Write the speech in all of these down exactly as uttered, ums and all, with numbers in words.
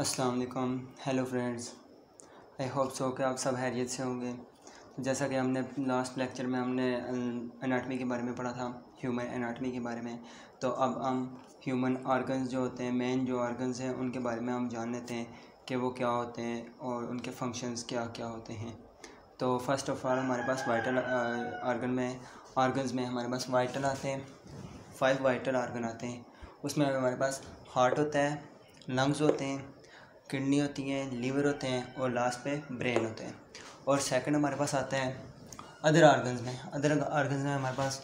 अस्सलाम वालेकुम। Hello friends, I hope so कि आप सब हैरियत से होंगे। जैसा कि हमने लास्ट लेक्चर में हमने एनाटमी के बारे में पढ़ा था, ह्यूमन एनाटमी के बारे में, तो अब हम ह्यूमन ऑर्गन्स जो होते हैं, मेन जो ऑर्गन्स हैं, उनके बारे में हम जान लेते हैं कि वो क्या होते हैं और उनके फंक्शंस क्या क्या होते हैं। तो फर्स्ट ऑफ ऑल हमारे पास वाइटल ऑर्गन में ऑर्गन्स में हमारे पास वाइटल आते हैं, फाइव वाइटल ऑर्गन आते हैं। उसमें हमारे पास हार्ट होता है, लंग्स होते हैं, किडनी होती हैं, लीवर होते हैं और लास्ट पे ब्रेन होते हैं। और सेकंड हमारे पास आता है अदर ऑर्गन्स में अदर ऑर्गन्स में हमारे पास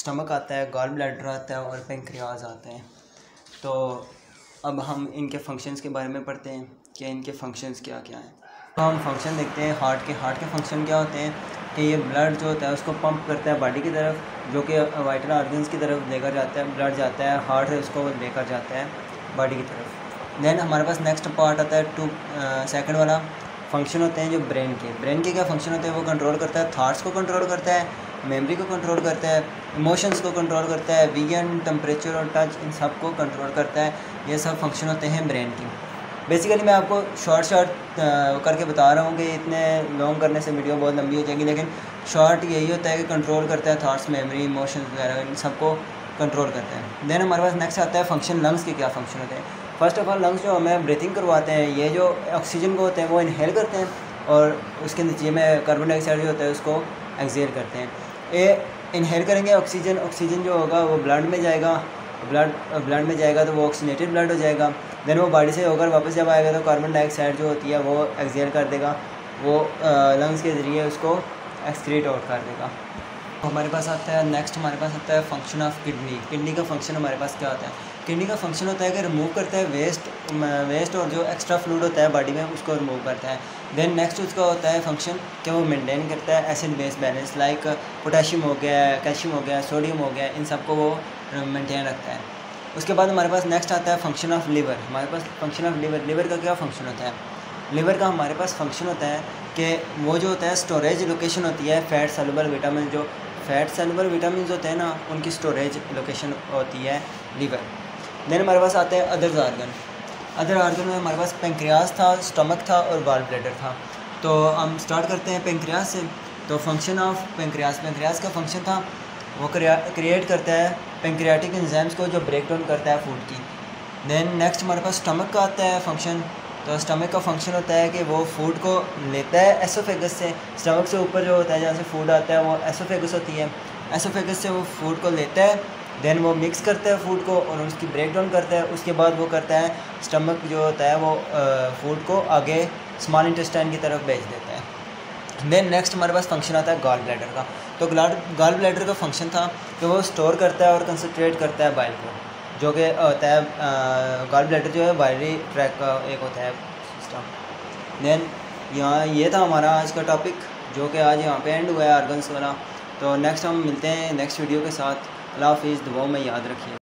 स्टमक आता है, गॉल ब्लैडर आता है और पेंक्रियाज आते हैं। तो अब हम इनके फंक्शंस के बारे में पढ़ते हैं कि इनके फंक्शंस क्या क्या हैं। तो हम फंक्शन देखते हैं हार्ट के हार्ट के फंक्शन क्या होते हैं कि ये ब्लड जो होता है उसको पंप करता है बॉडी की तरफ, जो कि वाइटल ऑर्गन्स की तरफ लेकर जाता है। ब्लड जाता है हार्ट है उसको लेकर जाता है बॉडी की तरफ। देन हमारे पास नेक्स्ट पार्ट आता है टू सेकेंड वाला फंक्शन होते हैं जो ब्रेन के ब्रेन के क्या फंक्शन होते हैं, वो कंट्रोल करता है, थाट्स को कंट्रोल करता है, मेमोरी को कंट्रोल करता है, इमोशंस को कंट्रोल करता है, विजन, टेम्परेचर और टच, इन सब को कंट्रोल करता है। ये सब फंक्शन होते हैं ब्रेन के। बेसिकली मैं आपको शॉर्ट शॉर्ट करके बता रहा हूँ कि इतने लॉन्ग करने से वीडियो बहुत लंबी हो जाएगी, लेकिन शॉर्ट यही होता है कि कंट्रोल करता है थाट्स, मेमोरी, इमोशंस वगैरह, इन सबको कंट्रोल करता है। देन हमारे पास नेक्स्ट आता है फंक्शन लंग्स के क्या फंक्शन होते हैं। फर्स्ट ऑफ ऑल लंग्स जो हमें ब्रीथिंग करवाते हैं, ये जो ऑक्सीजन को होते हैं वो इनहेल करते हैं और उसके नीचे में कार्बन डाइऑक्साइड जो होता है उसको एक्सहेल करते हैं। ये इनहेल करेंगे ऑक्सीजन ऑक्सीजन जो होगा वो ब्लड में जाएगा, ब्लड ब्लड में जाएगा तो वो ऑक्सीनेटेड ब्लड हो जाएगा। देन वो बॉडी से होकर वापस जब आएगा तो कार्बन डाइऑक्साइड जो होती है वो एक्सहेल कर देगा, वो लंग्स के ज़रिए उसको एक्सक्रीट आउट कर देगा। हमारे पास आता है नेक्स्ट हमारे पास आता है फंक्शन ऑफ किडनी। किडनी का फंक्शन हमारे पास क्या होता है? किडनी का फंक्शन होता है कि रिमूव करता है वेस्ट वेस्ट और जो एक्स्ट्रा फ्लूइड होता है बॉडी में उसको रिमूव करता है। देन नेक्स्ट उसका होता है फंक्शन कि वो मेंटेन करता है acid base balance, like potassium हो गया, कैल्शियम हो गया, सोडियम हो गया, इन सबको वो मेंटेन रखता है। उसके बाद हमारे पास नेक्स्ट आता है फंक्शन ऑफ लीवर। हमारे पास फंक्शन ऑफ लीवर लीवर का क्या फंक्शन होता है? लीवर का हमारे पास फंक्शन होता है कि वो जो होता है स्टोरेज लोकेशन होती है, फैट सल्युबल विटामिन, जो फैट सल्युबल विटामिन होते हैं ना, उनकी स्टोरेज लोकेशन होती है लीवर। देन हमारे पास आते हैं अदर आर्गन अदर आर्गन में हमारे पास पेंक्रियास था, स्टमक था और गॉल ब्लैडर था। तो हम स्टार्ट करते हैं पेंक्रियास से। तो फंक्शन ऑफ पेंक्रियास पेंक्रियास का फंक्शन था वो क्रिएट करता है पेंक्रियाटिक एंजाइम्स को जो ब्रेक डाउन करता है फूड की। देन नेक्स्ट हमारे पास स्टमक का आता है फंक्शन। तो स्टमक का फंक्शन होता है कि वो फूड को लेता है एसोफेगस से, स्टमक से ऊपर जो होता है जहाँ से फूड आता है वो एसोफेगस होती है, एसोफेगस से वो फूड को लेता है, देन वो मिक्स करता है फूड को और उसकी ब्रेक डाउन करता है। उसके बाद वो करता है, स्टमक जो होता है वो फूड को आगे स्मॉल इंटेस्टाइन की तरफ भेज देता है। देन नेक्स्ट हमारे पास फंक्शन आता है गॉल ब्लैडर का। तो गॉल ब्लैडर का फंक्शन था कि वो स्टोर करता है और कंसनट्रेट करता है बाइल को, जो कि होता है गॉल ब्लैडर जो है बाइलरी ट्रैक का एक होता है सिस्टम। देन यहाँ ये था हमारा आज का टॉपिक, जो कि आज यहाँ पे एंड हुआ है ऑर्गन्स वाला। तो नेक्स्ट हम मिलते हैं नेक्स्ट वीडियो के साथ। अल्लाह हाफिज़, दुआ में याद रखिए।